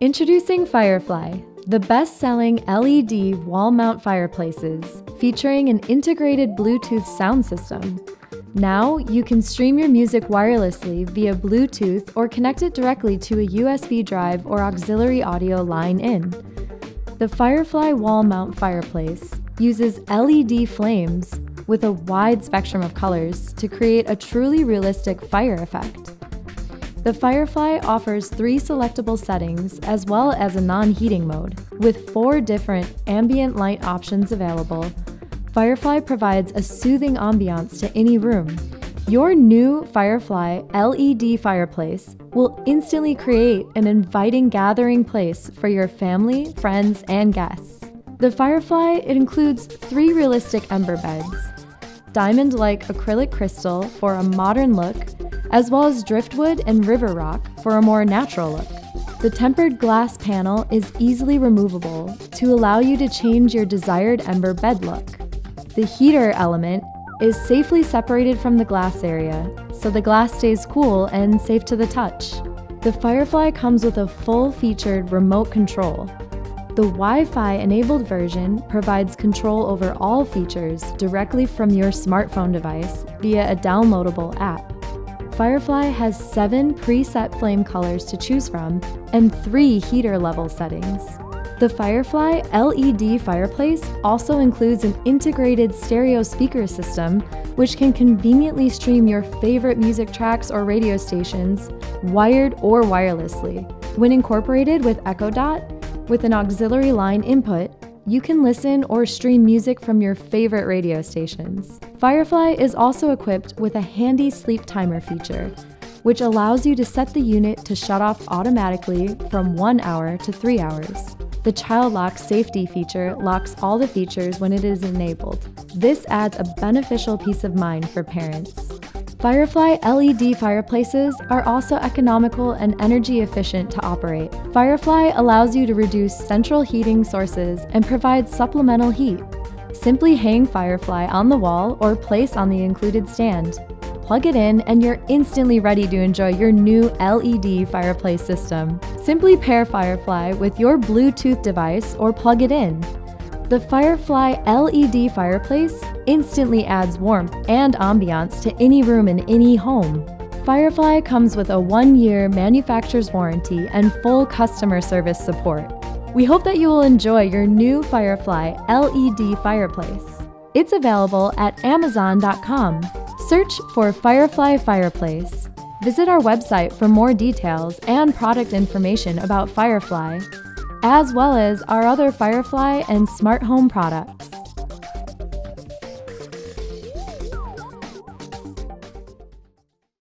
Introducing Firefly, the best-selling LED wall-mount fireplaces featuring an integrated Bluetooth sound system. Now, you can stream your music wirelessly via Bluetooth or connect it directly to a USB drive or auxiliary audio line in. The Firefly wall-mount fireplace uses LED flames with a wide spectrum of colors to create a truly realistic fire effect. The Firefly offers 3 selectable settings as well as a non-heating mode. With 4 different ambient light options available, Firefly provides a soothing ambiance to any room. Your new Firefly LED fireplace will instantly create an inviting gathering place for your family, friends, and guests. The Firefly includes 3 realistic ember beds, diamond-like acrylic crystal for a modern look, as well as driftwood and river rock for a more natural look. The tempered glass panel is easily removable to allow you to change your desired ember bed look. The heater element is safely separated from the glass area, so the glass stays cool and safe to the touch. The Firefly comes with a full-featured remote control. The Wi-Fi-enabled version provides control over all features directly from your smartphone device via a downloadable app. Firefly has 7 preset flame colors to choose from and 3 heater level settings. The Firefly LED fireplace also includes an integrated stereo speaker system, which can conveniently stream your favorite music tracks or radio stations, wired or wirelessly. When incorporated with Echo Dot, with an auxiliary line input, you can listen or stream music from your favorite radio stations. Firefly is also equipped with a handy sleep timer feature, which allows you to set the unit to shut off automatically from 1 hour to 3 hours. The child lock safety feature locks all the features when it is enabled. This adds a beneficial peace of mind for parents. Firefly LED fireplaces are also economical and energy efficient to operate. Firefly allows you to reduce central heating sources and provides supplemental heat. Simply hang Firefly on the wall or place on the included stand. Plug it in and you're instantly ready to enjoy your new LED fireplace system. Simply pair Firefly with your Bluetooth device or plug it in. The Firefly LED fireplace instantly adds warmth and ambiance to any room in any home. Firefly comes with a 1-year manufacturer's warranty and full customer service support. We hope that you will enjoy your new Firefly LED fireplace. It's available at Amazon.com. Search for Firefly fireplace. Visit our website for more details and product information about Firefly, as well as our other Firefly and smart home products.